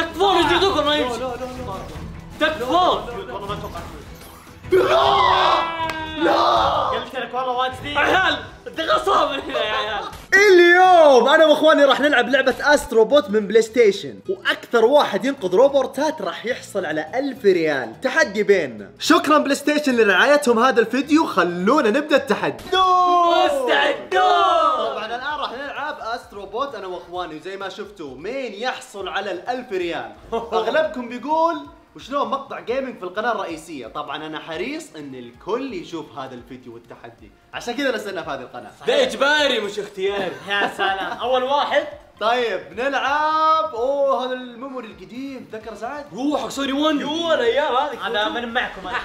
تكفون وجودكم ما يمشي. تكفون. والله ما توقعت. لا لا قلت لك والله وايد كثير. عيال غصب من هنا يا عيال. اليوم انا واخواني راح نلعب لعبه استرو بوت من بلاي ستيشن، واكثر واحد ينقذ روبورتات راح يحصل على 1000 ريال، تحدي بيننا. شكرا بلاي ستيشن لرعايتهم هذا الفيديو، خلونا نبدا التحدي. مستعدون؟ طبعا الان راح نلعب استرو بوت انا واخواني، وزي ما شفتوا مين يحصل على 1000 ريال. اغلبكم بيقول وشلون مقطع جيمنج في القناه الرئيسيه، طبعا انا حريص ان الكل يشوف هذا الفيديو والتحدي، عشان كذا نسألنا في هذه القناه. ده اجباري مش اختياري. يا سلام، اول واحد. طيب نلعب. اوه هذا الميموري القديم، تذكر سعد؟ روحك سوني 1. يوه الايام هذه. انا من معكم انا.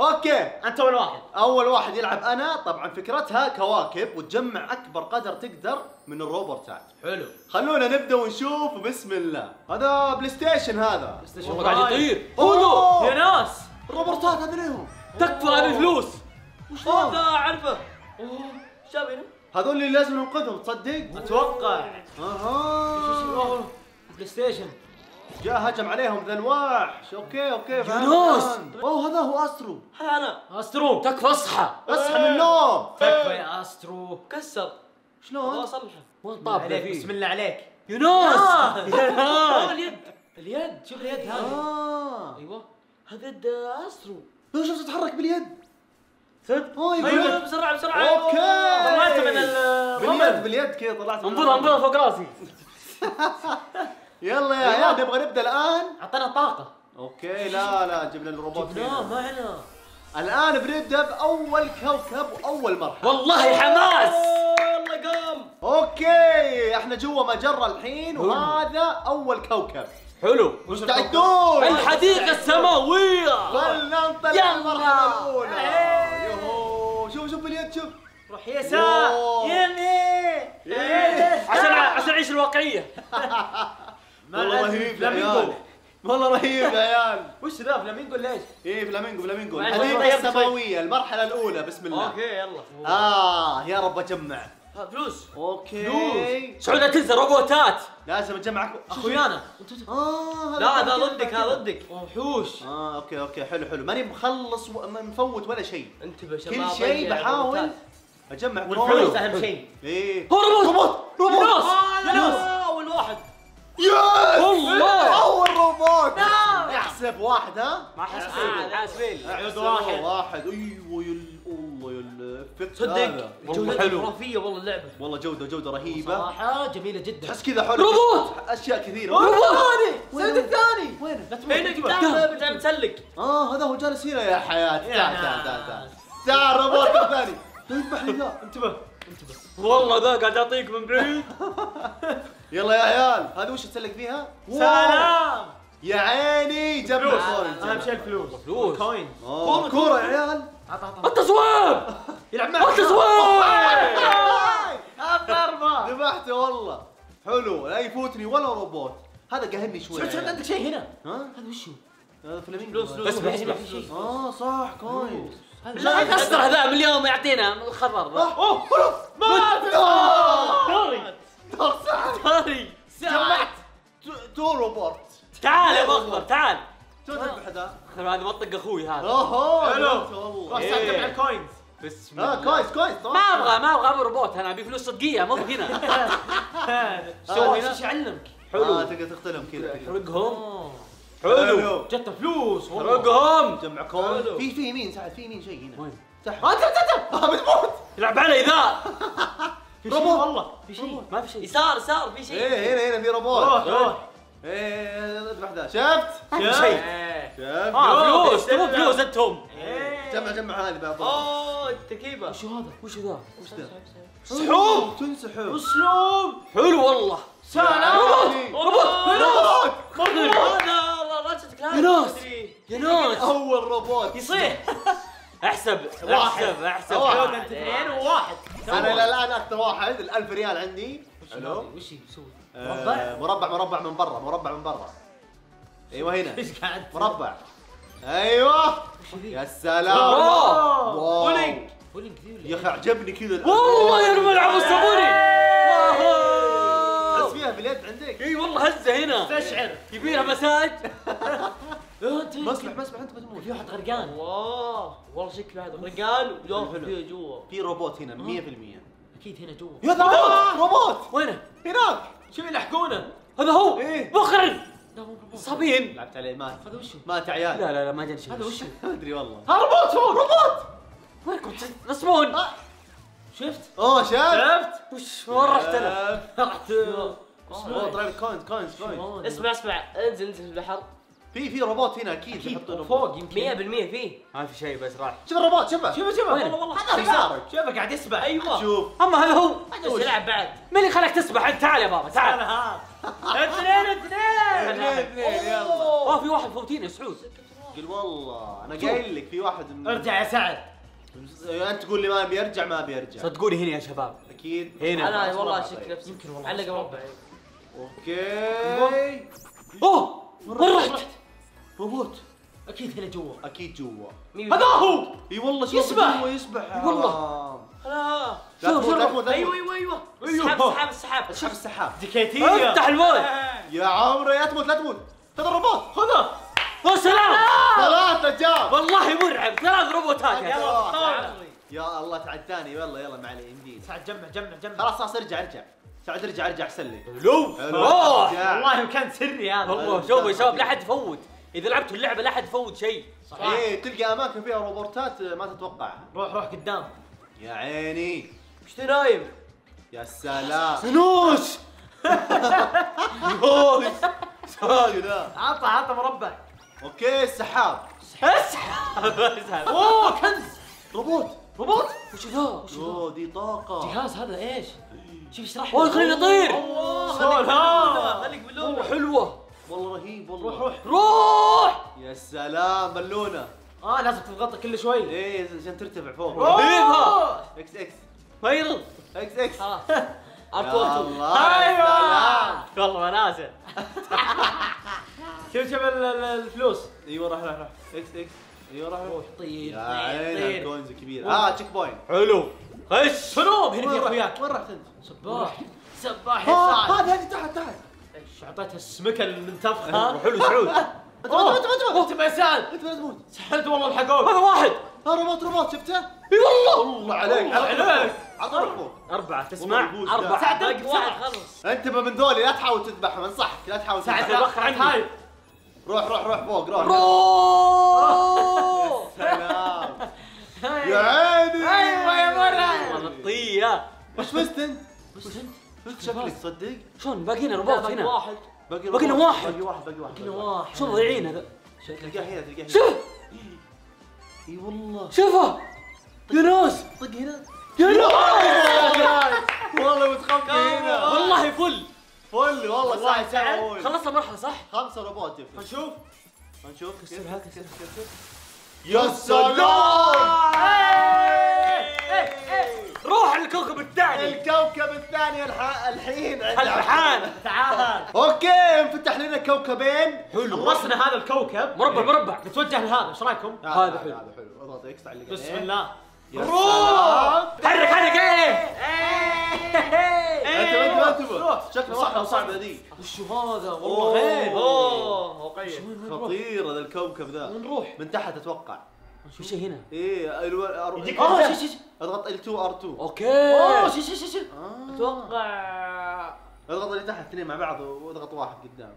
اوكي انت اول واحد. اول واحد يلعب انا. طبعا فكرتها كواكب وتجمع اكبر قدر تقدر من الروبرتات. حلو، خلونا نبدا ونشوف. بسم الله. هذا بلاي ستيشن. هذا بلاي ستيشن قاعد يطير. خذوا يا ناس الروبرتات هذول لهم. تكفى هذه فلوس. وش هذا؟ اعرفه. شاب هنا هذول اللي لازم ننقذهم. تصدق اتوقع. اها بلاي ستيشن جاء هجم عليهم ذا الوحش. اوكي فهمت. اوه هذا هو استرو. هذا انا استرو. تكفى اصحى اصحى من النوم. تكفى يا استرو. كسر. شلون؟ اصلحه. وين طاب فيه؟ بسم الله عليك يونس. اليد اليد. شوف اليد هذه. ايوه هذا يد استرو. لو شفت تتحرك باليد. صدق؟ ايوه بسرعه. اوكي طلعت من الرمل باليد كذا. طلعت انظرها فوق راسي. يلا يا عيال نبغى نبدا الان. اعطينا طاقه. اوكي لا جبنا الروبوت. لا معنا. الان بنبدا باول كوكب واول مرحله. والله حماس. والله قام. اوكي احنا جوا مجره الحين، وهذا اول كوكب. حلو مستعدون؟ الحديقه السماويه. خلنا نطلع المرحله الاولى. يوهو شوف باليد. شوف روح يسار يمين عشان اعيش الواقعيه. والله رهيب يا عيال. والله رهيب يا عيال. وش ذا فلامينجو؟ ليش؟ ايه فلامينجو. الحديقة السماوية المرحلة الأولى. بسم الله. اوكي يلا. يا رب أجمع فلوس. اوكي سعود لا تنسى روبوتات. لازم أجمع أخويانا. لا هذا ضدك هذا ضدك. وحوش. اوكي حلو. ماني مخلص مفوت ولا شيء. انتبه شباب، كل شيء بحاول أجمع والفلوس أهم شيء. ايه هو روبوت. أول واحد. يس والله اول روبوت. احسب واحد. ها ما حسبين. اعود واحد. ايوه والله الفكره. صدق جوده خرافيه والله اللعبه. والله جوده رهيبه صراحه، جميله جدا. تحس كذا حلو. روبوت اشياء كثيره. روبوت الثاني. الثاني وين؟ لا تسلق. هذا هو جالس هنا يا حياتي. تعال روبوت الثاني. يذبح لي ذا. انتبه والله ذا قاعد يعطيك من بعيد. يلا يا عيال. هذا وش تسلك فيها؟ سلام يا عيني. جاب فلوس. اهم شيء الفلوس. كوين. كورة يا عيال. التصويب يلعب معك. التصويب الضربة ذبحته والله. حلو لا يفوتني ولا روبوت. هذا قاهرني شوي. شفت عندك شيء هنا. هذا وش هو؟ هذا فلامينجو. بس صح كوين. لا تكسر هذا من اليوم يعطينا الخبر. مات. جمعت 2 روبوت. تعال يا اخضر تعال. شلون تذبح هذا؟ هذا مطق اخوي هذا. حلو راح تجمع الكوينز. بسم الله. كويس. ما ابغى روبوت. انا ابي فلوس صدقيه مو هنا. سوي هنا. ايش يعلمك؟ حلو تقدر تقتلهم كذا. تحرقهم. حلو جت فلوس. حرقهم. جمع كوين. في يمين سعد. في يمين شيء هنا. وين؟ تحت. بتموت. يلعب علي ذا. روبوت والله. في شيء. ما في شيء. يسار في شيء. ايه هنا في روبوت. روح. ايه اذبح ذا. شفت؟ في شيء. فلوس. تبون فلوس انتم. جمع هذه بعض. التكيبه. وش هذا؟ سحوب. تنسحب. اسلوب. حلو والله. سلام. روبوت. روبوت. يونس. اول روبوت يصيح. احسب واحد. اثنين وواحد. انا الى الان اكثر واحد. ال1000 ريال عندي. حلو وش يسوي؟ مربع من برا. ايوه هنا. ايش قاعد مربع؟ ايوه يا سلام. بولينج يا اخي عجبني كذا والله. يا نلعب الصبوري. باليد عندك. اي والله هزه هنا. استشعر. يبيها مساج. مسبح مسبح انت مجنون. في واحد غرقان. الله والله شكله هذا غرقان وداخل فيه جوا. في روبوت هنا 100%. اكيد هنا جوا. يا روبوت روبوت وينه؟ هناك. شوف يلحقونه. هذا هو. ايه مخرب. لا مو روبوت. صابين. لعبت عليه مات. هذا وشو؟ مات عيال. لا لا لا ما جاني شيء. هذا وشو؟ ما ادري والله. ها روبوت فوق. روبوت. وينكم تنصبون؟ شفت؟ اوه شفت؟ وش وين رحت انا؟ رحت اسمه طلع كوينز كوينز كوينز. اسمع اسمع انزل انزل البحر. في روبوت هنا اكيد يحطون فوق يمكن 100% فيه. ما في شيء بس راح. شوف الروبوت شوفه شوفه شوفه والله والله شوفه قاعد يسبح. ايوه شوف اما هذا هو هذا يلعب بعد. مين اللي خلاك تسبح انت؟ تعال يا بابا تعال. ها اثنين اثنين اثنين يلا. اوه في واحد فوتينا يا سعود. قل والله انا قايل لك في واحد من. ارجع يا سعد. انت تقول لي ما بيرجع ما بيرجع. صدقوني هنا يا شباب اكيد هنا. انا والله شكله نفسي يمكن والله علق مربع. اوكي اوه وين رحت؟ روبوت اكيد هنا جوا اكيد جوا. هذا هو اي والله شوف يسبح يسبح والله. لا شوف ايوه اسحب السحاب اسحب السحاب دكاتيه. افتح المويه يا عمري. لا تموت لا تموت. هذا الروبوت خذه. وسلام ثلاثة جاب والله مرعب. ثلاث روبوتات يا الله. تعداني يلا يلا ما عليه يمديك. سعد جمع جمع جمع خلاص خلاص ارجع ارجع سعد ارجع ارجع سلي. الو والله مكان سري هذا. والله شوفوا يا شباب لا حد يفوت. اذا لعبتوا اللعبة لا حد يفوت شيء. ايه تلقى اماكن فيها روبوتات ما تتوقعها. روح روح قدام يا عيني. ايش نايم يا سلام سنوش. يوش سوري لا عطى عطى مربع. اوكي السحاب اسحب اسحب. اوه كنز. روبوت روبوت وش ذا؟ اوه دي طاقة جهاز. هذا ايش؟ شوف اشرح لي. اوه خليني اطير. اوه خليك باللونه حلوة والله رهيب والله. روح روح روح يا سلام باللونه. لازم تضغطها كل شوي ايه عشان ترتفع فوق. رهيبها اكس اكس فيرض اكس اكس. خلاص اركوتو ايوه والله منازل. شوف شوف الفلوس. ايوه راح راح راح اكس اكس. ايوه راح روح طير يا عيني. الكوينز كبيره. تشيك بوينت حلو. خش شنو هنا في اخوياك. وين رحت انت؟ سباح سباح يا سعد. هذه تحت تحت. ايش اعطيتها السمكه المنتفخه. حلو سعود. انت ما سعد انت ما تموت. سحلت والله الحقوق. هذا واحد روبوت روبوت شفته؟ اي والله الله عليك عليك. عطوا أربعة تسمع أربعة سعد واحد خلص. انتبه من ذولي لا تحاول تذبحهم انصحك لا تحاول تذبحهم. سعد هاي روح روح روح فوق روح. روح سلام يا عيني. ايوه يا مرعب والله الطية. وش فزت انت؟ فزت شكلك تصدق؟ شلون باقينا روبوت هنا؟ واحد باقينا واحد باقي واحد باقي واحد باقينا واحد. شلون ضايعين هذا؟ تلقاه هنا تلقاه هنا. شوف اي والله شوفه يا ناس. طق هنا يا ناس والله متخفي هنا. والله فل فل والله. ساعة ساعة خلصنا المرحلة صح؟ 5 روبوت يفرق. هنشوف هنشوف كسرها كسر. يا سلام روح الكوكب الثاني. الكوكب الثاني الحين الحان تعال. اوكي انفتح لنا كوكبين حلو. خلصنا هذا الكوكب مربع مربع. نتوجه لهذا ايش رايكم؟ هذا حلو هذا حلو. اضغط اكس تعلق. بسم الله روح حرك حرك. انتبه شكله صحراء صعبه ذي. وش هذا؟ والله غير خطير هذا الكوكب ذا. نروح من تحت اتوقع. في شيء هنا. ايه ار اضغط ال2 ار2. اوكي اوه شي شي شي اتوقع. اضغط اللي تحت اثنين مع بعض واضغط واحد قدام.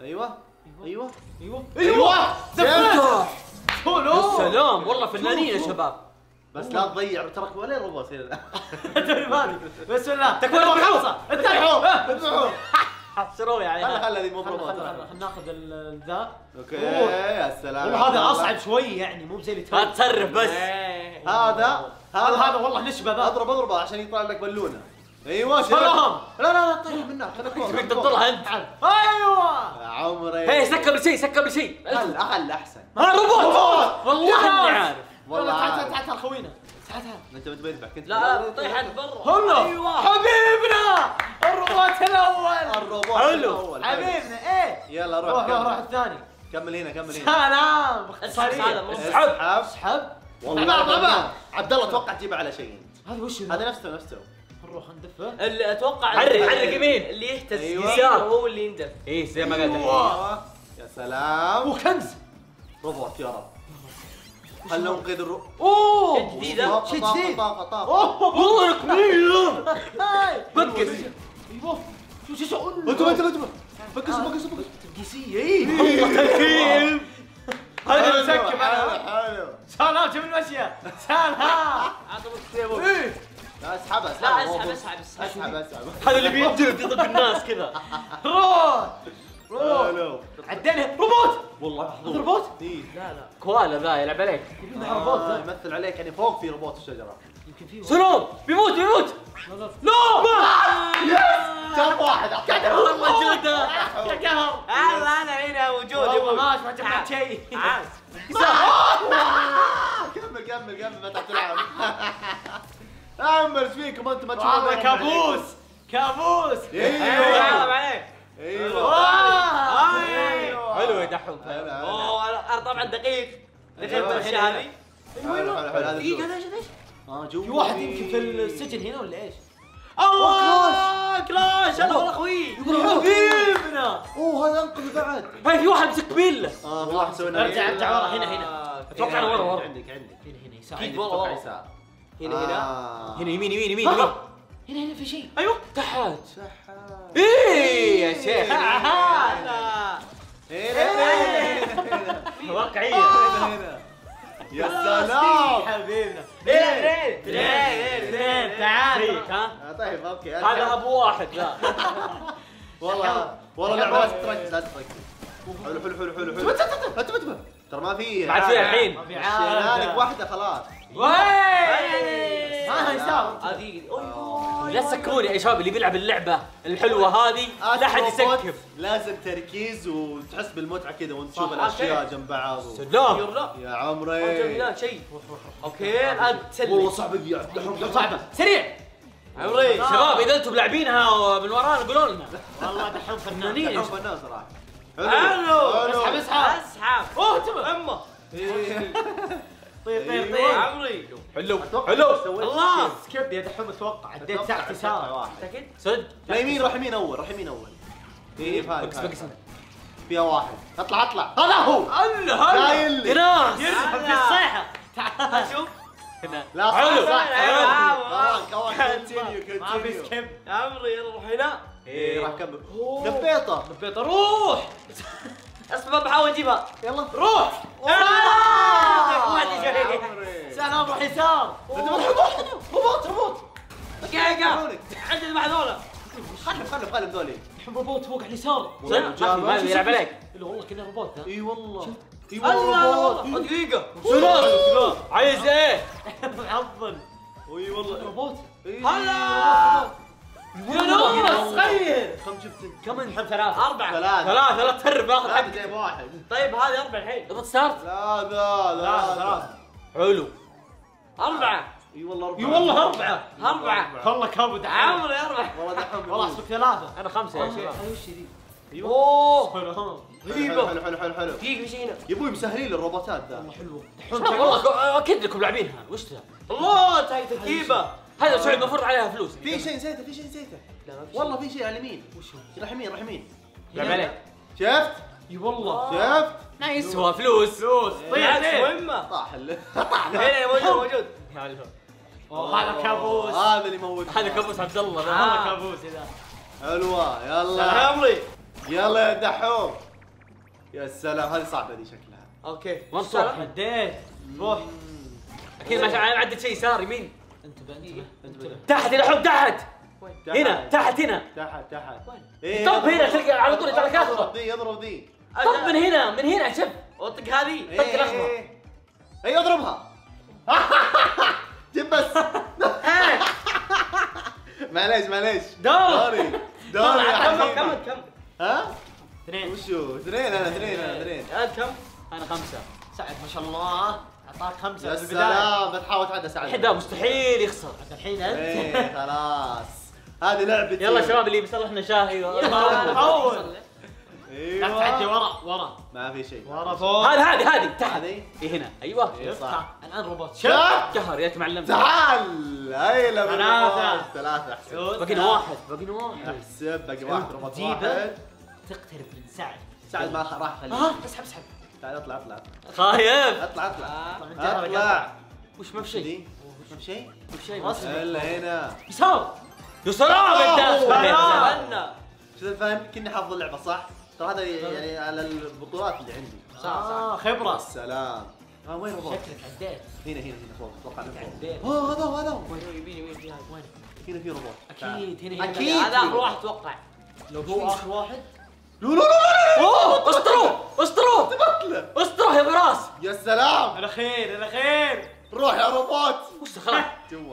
ايوه ايوه ايوه ايوه زبده. سلام والله فنانين يا شباب. بس لا تضيع ترك ولا روبوت هنا. بسم الله تكفون الحوصه اتبعوه اتبعوه حسروه يا عيال. خلنا هذه مو بروبوت. خلنا ناخذ ذا. اوكي يا سلام. وهذا اصعب شوي يعني مو زي اللي ما تصرف بس. هذا هذا والله نشبه ذا. اضرب اضرب عشان يطلع لك بالونه. ايوه سلام. لا لا لا طيح منها خليك تطلع انت. ايوه يا عمري. هي سكر شيء سكر شيء. اقل احسن. روبوت والله اني عارف. والله تعال تعال تعال خوينا تعال تعال. انت بتذبح كنت. لا طيح انت برا. ايوه حبيبنا الروبوت الاول. الروبوت الاول حبيبنا. ايه يلا روح روح روح الثاني. كمل هنا كمل هنا. سلام اسحب اسحب اسحب. والله عبد الله اتوقع تجيبه على شيء. هذا وش هذا؟ نفسه نفسه نروح ندفه. اللي اتوقع عرق يمين اللي يهتز يسار هو اللي يندف. ايه زي ما قال لك. يا سلام وكنز رضعت يا رب. خلنا ننقذ الرو. اوه جديده شيء جديد. والله رقميه. بكس ايوه شو شو شو انتم بكس تنقيسيه. ايه هذا مسكب على سلام شوف المشيه. سلام لا اسحب اسحب هذا اللي بينجلد يضرب الناس كذا. روح روح عدينا روبوت. والله هذا روبوت؟ لا كوالا ذا يلعب عليك. روبوت يمثل عليك يعني فوق في روبوت الشجره. يمكن في سنوب بيموت لا يس جاب واحد قاعد موجوده يا قهر. انا هنا موجود يبا ما جبت شيء. كمل كمل كمل ما تعرف تلعب. ايش فيكم انتم ما تشوفون؟ هذا كابوس كابوس. ايوه ايوه حلو يا دحوم. اوه طبعا دقيق دقيق بالاشياء هذه. دقيقه ليش؟ في واحد يمكن في السجن هنا ولا ايش؟ اوه كلاش. انا والله اخوي حبيبنا. اوه هذا انقذ بعد. هاي في واحد مسك بيله. في واحد سوينا ارجع ورا. هنا اتوقع ورا عندك هنا يسار. اكيد ورا يسار. هنا يمين. هنا في شيء. ايوه تحت. ايه يا شيخ هذا هنا واقعيه. هنا يا سلام حبيبنا. اثنين تعال. طيب اوكي هذا ابو واحد. لا والله لعبه لازم تركز لازم تركز. حلو انتبه ترى ما في بعد في الحين لك واحده خلاص. ها يسار هذه. لا تسكروني يا شباب اللي بيلعب اللعبه الحلوه هذه لا احد يسكب. لازم تركيز وتحس بالمتعه كذا وانت تشوف الاشياء جنب بعض. سلام يا عمري. لا شيء اوكي الان تسلم. والله صعبه ذي صعبه. سريع عمري. شباب اذا انتم لاعبينها من ورانا قولوا لنا. والله دحين فنانين صراحه. حلو اسحب اوه تمام امه. طير عمري. حلو الله سكيب يا دحوم. اتوقع عديت ساعه يسار متاكد صدق. يمين راح يمين اول بكس فيها واحد. اطلع هذا هو. هلا يناس يسحب في الصيحه. تعال شوف هنا. لا صح ما في سكيب. عمري يلا روح هنا. راح كمل. دبيطه روح. اصبر بحاول اجيبها. يلا روح. سلام روح يسار. روبوت دقيقه عندي مع ذولا. خلف ذولي. روبوت فوق على اليسار. ما يلعب عليك. والله كنا روبوت ذا. اي والله والله دقيقه. عايز ايه؟ معضل. اي والله روبوت. هلا يا ناس صغير. كم شفت 3 ترب اخذ حق جايب واحد. طيب هذه 4 الحين اضغط ستارت. لا حلو 4. اي والله 4. والله كابد عمري 4. والله احسبك 3 انا 5 يا شباب. وش ذي؟ اوه غريبه. حلو دقيقه وش هنا؟ يا ابوي مسهرين الروبوتات ذا. والله حلوه والله اكيد لكم لاعبينها. وش ذا؟ الله تركيبه هذا شعب المفروض عليها فلوس. في شيء نسيته. لا ما في. والله في شيء على اليمين. وش هو؟ راح يمين. لعب عليك. شفت؟ اي والله شفت؟ نايس. هو فلوس. طيح مهمة. طاح هنا موجود. هذا كابوس. هذا اللي موت. هذا كابوس عبد الله. هذا كابوس ذا. حلوة يلا. يا عمري. يلا يا دحوم. يا سلام هذه صعبة دي شكلها. اوكي. وصلت حديت. روح. اكيد ما عدت شيء يسار يمين. انتبه تحت يا دحوم. تحت هنا وين؟ طب هنا تلقى على طول تلقى اخضر. اضرب ذي طب من هنا شب وطق هذه. طق الاخضر. اي اضربها جيب بس. معليش دوري يا حبيبي. كم ها؟ 2. وشو 2؟ انا 2. انت كم؟ انا 5. سعد ما شاء الله اعطاك 5 في البدايه. لا بتحاول تعدى سعد الحين. لا مستحيل يخسر الحين انت. خلاص هذه لعبه. يلا شباب اللي بيصلحنا شاهي. اول ايوه لا تعدي ورا ورا ما في شيء ورا فوق هذه تحت هنا ايوه يطلع الان روبوت شفت قهر يا معلم تعال هيلا ثلاثة احسن باقينا واحد احسب باقي واحد روبوت واحد تقترب من سعد ما راح خليه اسحب تعال اطلع خايف اطلع وش ما في شيء الا هنا يسار يسار شو الفهم؟ كني حافظ اللعبه صح؟ ترى هذا يعني على البطولات اللي عندي صح خبره سلام وين روبوت؟ شكلك عديت هنا فوق اتوقع انه فوق هذا وين هنا في روبوت اكيد هنا هذا اخر واحد اتوقع لو هو اخر واحد لا اوه اسطروه تبطله اسطروه يا براس يا سلام على خير روح يا روبوت وش خلاص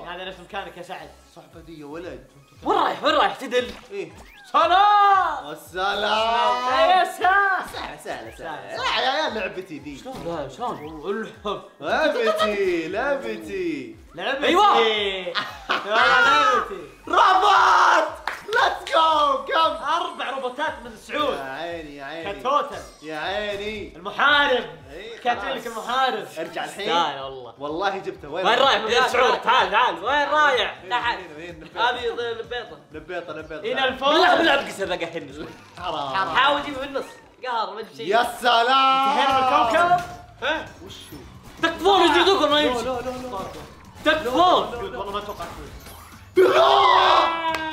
هذا نفس مكانك يا سعد صحبه دي يا ولد وين رايح تدل؟ ايه سلام والسلام يا سلام سهلة لا يا عيال لعبتي دي شلون العب لعبتي ايوه لعبتي روبوت ليتس جو كم 4 روبوتات من السعود يا عيني كتوتل يا عيني المحارب كاتلك المحارب ارجع الحين والله جبته وين رايح يا سعود تعال وين رايح تعال هذه لبيطه هنا الفوز بلعب قسم بقى الحين حرام حاول جيبه بالنص قهر ما ادري شيء يا سلام انتهينا بالكوكب ها وشو تكفون يجلدوكم ما يمشي تكفون والله ما توقعت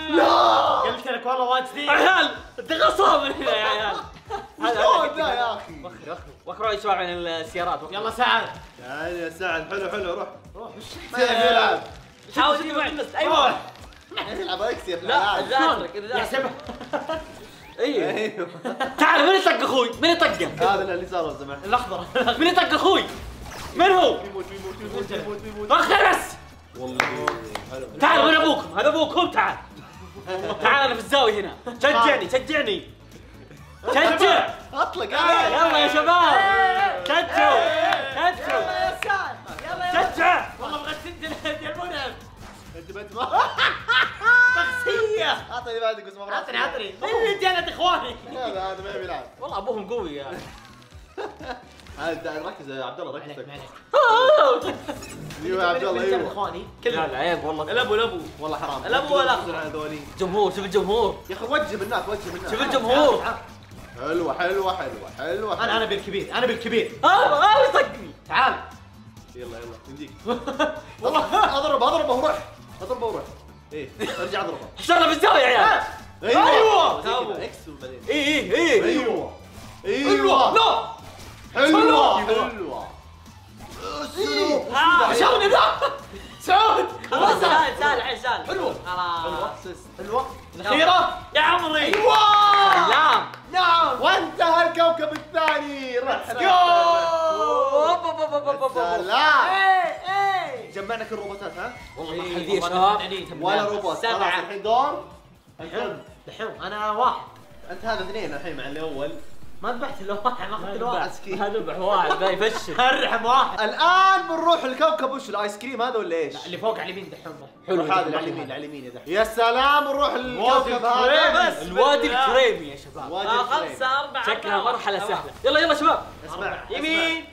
لا قلت لك والله واجدين عيال تغصب من هنا يا عيال شلون ذا يا اخي وخروا يا شباب عن السيارات يلا سعد يا سعد حلو روح ما يبي يلعب حاول تجيب النص ايوه يلعب اكسير لا يحسبها ايوه تعال من يطق اخوي من يطقه هذا اللي صار لو سمحت الاخضر من يطق اخوي من هو؟ يموت خلص والله تعال وين ابوكم؟ هذا ابوكم تعال انا في الزاويه هنا شجعني شجع اطلق يلا يا شباب شجعوا يلا يا سعد شجع والله بغيت تنزل يا المنعم انت بتمر شخصيه اعطني بعدك بس ما اعطني اللي جنت اخواني هذا ما يبي يلعب والله ابوهم قوي يا ركز يا عبد الله ركز ايوه يا عبد الله ايوه اخواني لا عيب والله الابو والله حرام الابو هذولي جمهور شوف الجمهور يا اخي وجه بالناس شوف الجمهور حلوه حلوه انا بالكبير اه يطقني تعال يلا تمديك والله اضربه وروح ايه ارجع اضربه اشتغل في الزاويه يا عيال ايوه اكس وبعدين ايوه لا حلوه شلون لا سعود خلاص سال عزال حلوه حلوه الاخيره يا عمري ايوه نعم وانتهى الكوكب الثاني ليتس جو سلام جمعنا كل الروبوتات ها والله ما حد يا شباب ولا روبوت خلاص الحين دور الحين انا واحد انت هذا 2 الحين مع الاول ما ذبحت الا واحد ما اخذت الا واحد مسكين هذبح واحد ذا يفشل ارحم واحد الان بنروح الكوكب وش الايس كريم هذا ولا ايش؟ لا اللي فوق على اليمين دحين حلو هذا على اليمين يا دحين يا سلام نروح الكوكب هذا بس الوادي الكريمي يا شباب 5 4 شكلها مرحلة سهلة يلا شباب اسمع يمين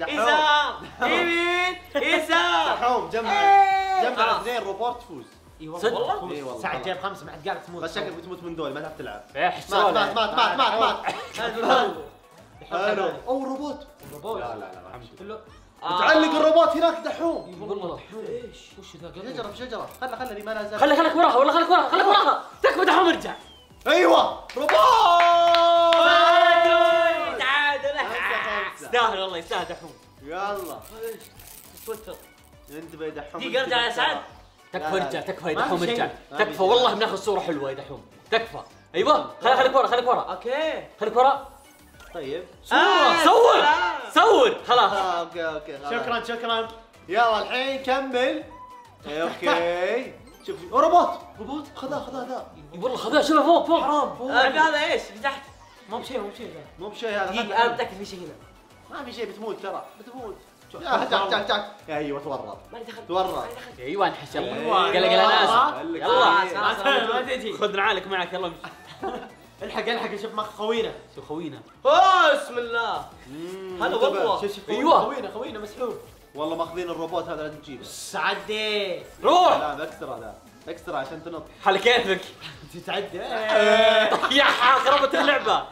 يسار دحوم جمع 2 روبوت تفوز ايوه والله سعد جايب 5 ما عاد قاعد تموت بس شكلك بتموت من دول ما تعرف تلعب مات حلو او روبوت لا لا متعلق الروبوت هناك دحوم والله ايش وش ذا شجره خلني ما لازال خليك وراها والله خليك وراها تكفى دحوم ارجع ايوه روبوت تعادل يستاهل والله يستاهل دحوم يلا توتر انتبه دحوم دقيقه ارجع يا سعد تكفى ارجع تكفى يا دحوم ارجع تكفى والله بناخذ صوره حلوه يا دحوم تكفى ايوه خليك ورا اوكي خليك ورا طيب صور خلاص اوكي شكرا يلا الحين كمل اوكي شوف روبوت خذها والله خذها شوفها فوق حرام فوق هذا ايش اللي تحت مو بشيء هذا انا متاكد في شيء هنا ما في شيء بتموت ترى يا تعال ايوه تورط تورط ايوه انحشر قال انا اسف يلا ما تجي خذ نعالك معك يلا الحق الحق شوف مخ خوينا. شوف خوينا. بسم الله. هذا والله. ايوه خوينا خوينا مسحوب. والله ماخذين الروبوت هذا لازم تجيبه. سعدي. روح. لا اكسترا لا اكسترا عشان تنط. على كيفك. تتعدى. يا خربت اللعبه.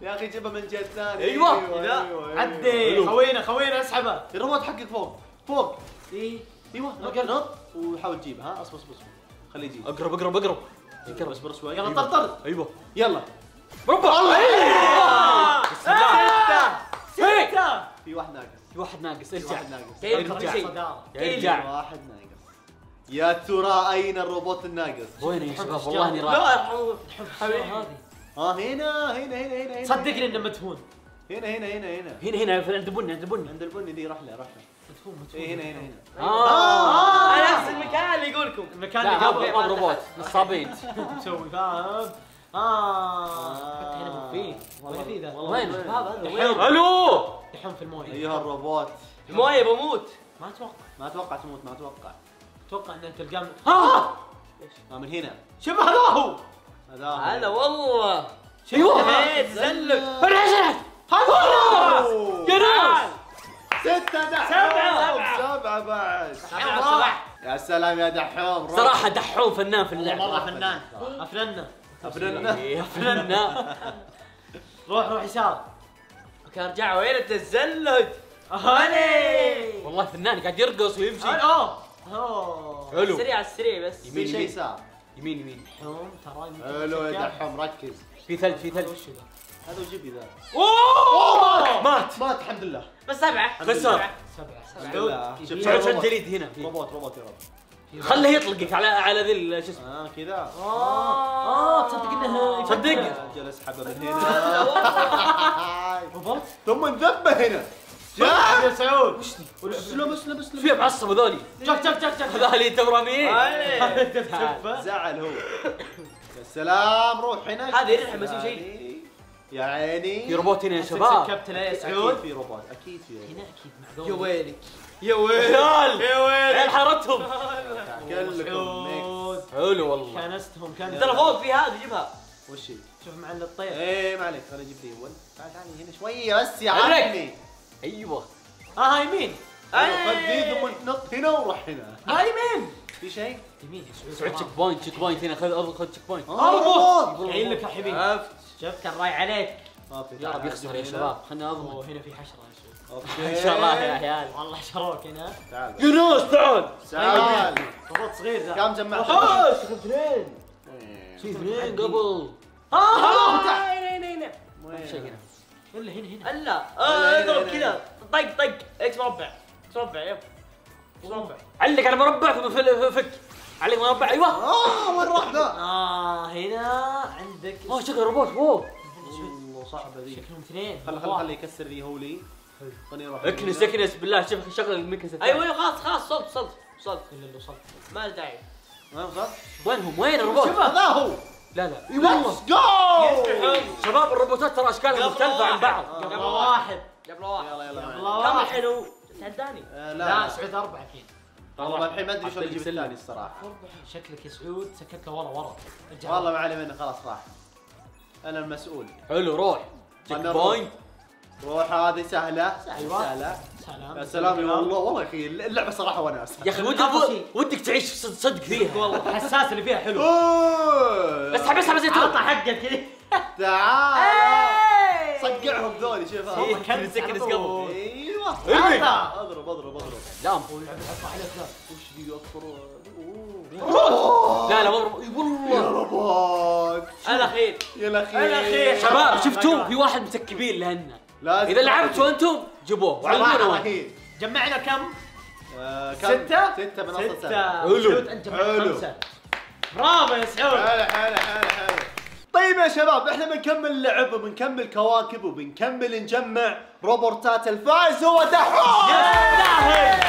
يا اخي جيبها من الجهه الثانيه. ايوه. لا عدي. خوينا خوينا اسحبه. الروبوت حقك فوق. فوق. اي ايوه نط وحاول تجيبه. ها اصبر اصبر خليه يجيب. اقرب اقرب اقرب. اقرب اصبر شوي. يلا طرطر. ايوه يلا. ربع الله. بسم الله. ستة. في واحد ناقص. في واحد ناقص. ارجع ارجع ارجع. واحد ناقص. يا ترى اين الروبوت الناقص؟ وين يا شباب؟ والله اني رايح. هذه ها هنا هنا هنا هنا. صدقني انه مدفون. هنا هنا هنا هنا هنا هنا عند البني عند البني عند البني دي. راح له راح له. مدفون مدفون. هنا هنا هنا. اه نفس المكان اللي يقولكم. المكان اللي قبل روبوت نصابين. مسوي فاهم. حتى هنا مو والله في ذا. وين هذا؟ الحين الو الحين في المويه. ايها الروبوت المويه بموت. ما اتوقع ما اتوقع تموت. ما اتوقع اتوقع ان تلقاه من ها ليش؟ من هنا. شوف هذا هو هذا هلا والله. ايوه زلك العشرات. هذا جناس. ستة دحوم. سبعة بعد. يا سلام يا دحوم. صراحة دحوم فنان في اللعبة. مرة فنان. افننا افننا افننا. روح روح يسار. اوكي ارجع. وين التزلج؟ هاني والله فنان قاعد يرقص ويمشي. اوه حلو. سريع السريع بس. في شيء صار. يمين يمين. دحوم تراني. حلو يا دحوم ركز. في ثلج في ثلج. هذا وجيبي ذا. اوه مات مات الحمد لله. بس سبعة خسر. سبعة شوف جليد هنا. روبوت روبوت يا رب. خله يطلقك على على ذي شو اسمه. كذا. تصدق انه تصدق جلس حبه من هنا. روبوت ثم انذبه هنا. شاف يا سعود. اسلم اسلم اسلم. شوف معصب هذولي. شوف شوف شوف هذولي تبرمين. زعل هو. يا سلام روح هناك. هذه يلحق ما يسوي شيء. يا عيني في روبوت هنا يا شباب. كابتن يا سعود في روبوت اكيد في هنا اكيد معقول. يا ويلك يا ويلك يا ويلك حارتهم كلكم ميكس. حلو والله كنستهم كنت. ترى فوق في هذه جيبها. وش هي؟ شوف معلق الطير. ايه ما عليك خليني اجيب لي اول. تعال تعال هنا شويه بس يا عمي. ايوه ها يمين. خذ وانت نط هنا وروح هنا. ها يمين. في شيء؟ يمين يا سعود. تشيك بوينت تشيك بوينت هنا. خذ خذ تشيك بوينت. روبوت جايين لك يا حبيبي. شفت الراي عليك. ما في يا رب يخسر يا شباب. خلنا اضمن. هنا في حشره يا اوكي. ان شاء الله يا عيال والله حشروك هنا. تعال يونس تعال تعال. روبوت صغير ذا. كم جمعت؟ اثنين. في اثنين قبل. هنا ما في شيء هنا الا هنا هنا. الا اضرب كذا طق طق. اكس مربع اكس مربع. يب اكس مربع. علق على مربع ثم فك. عليه مربع. ايوه وين راح ذا؟ هنا عندك. شكله روبوت فوق. والله صعبه ذي. شكلهم اثنين. خليه يكسر لي هو لي. خليني اروح. اكنس اكنس بالله. شوف شغل المكنسه. ايوه خلاص خلاص صلت صلت صلت. الا صلت ما له داعي. وين صلت؟ وينهم؟ وين الروبوت؟ شوف هذا هو. لا لا اي والله. شباب الروبوتات ترى اشكالها مختلفه عن بعض. قبل واحد قبل واحد. يلا يلا كم الحين هو؟ تعداني. لا سعود اربعه اكيد. والله الحين ما ادري شلون اجيب الثاني الصراحه. شكلك يا سعود سكت له ورا ورا. والله ما علي منه خلاص راح. انا المسؤول. حلو روح. تشيك بوينت. روح هذه سهله. سهله. سلام. يا سلام والله والله يا اخي اللعبه صراحه وناس. يا اخي ودك تعيش صدق فيها والله. الحساس اللي فيها حلو. اسحب اسحب زي تو. اعطى حقك كذا. تعال. صقعهم ذولي شوف هذا. كم سكنس قبل. اضرب اضرب اضرب. لا لا لا والله يا رباك. الاخير يا الاخير شباب. شفتوا في واحد متكبين لهن. اذا لعبتوا انتم جيبوه وعلمونا وين. جمعنا كم؟ ستة. ستة بنص ساعة. حلو انت خمسة. برافو يا سعود. حلو حلو حلو. طيب يا شباب احنا بنكمل لعب وبنكمل كواكب وبنكمل نجمع روبوتات. الفائز هو دحوم. يستاهل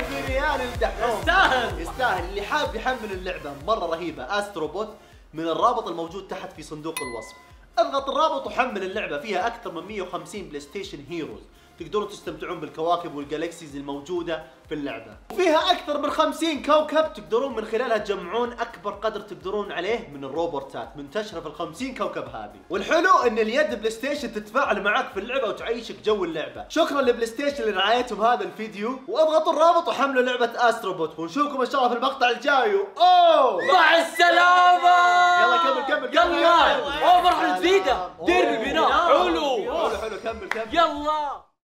1000 ريال لدحوم. يستاهل يستاهل. اللي حاب يحمل اللعبه مره رهيبه استرو بوت من الرابط الموجود تحت في صندوق الوصف. اضغط الرابط وحمل اللعبة، فيها أكثر من 150 بلاي ستيشن هيروز، تقدرون تستمتعون بالكواكب والجالكسيز الموجودة في اللعبة، وفيها أكثر من 50 كوكب تقدرون من خلالها تجمعون أكبر قدر تقدرون عليه من الروبوتات منتشرة في ال50 كوكب هذه. والحلو أن اليد بلاي ستيشن تتفاعل معك في اللعبة وتعيشك جو اللعبة. شكرا لبلاي ستيشن لرعايتهم هذا الفيديو، واضغطوا الرابط وحملوا لعبة أسترو بوت، ونشوفكم إن شاء الله في المقطع الجاي. أوه مع السلامة. يلا كمل يلا. أوه مرحلة جديدة، دير بالبناء. حلو حلو كمل يلا.